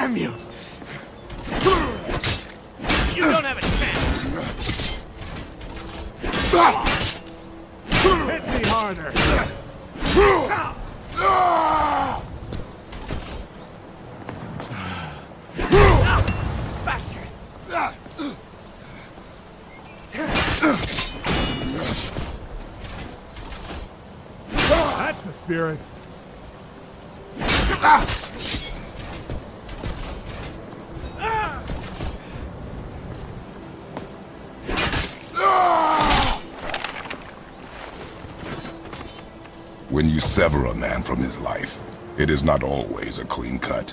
Damn you! You don't have a chance! Hit me harder! Bastard! That's the spirit! When you sever a man from his life, it is not always a clean cut.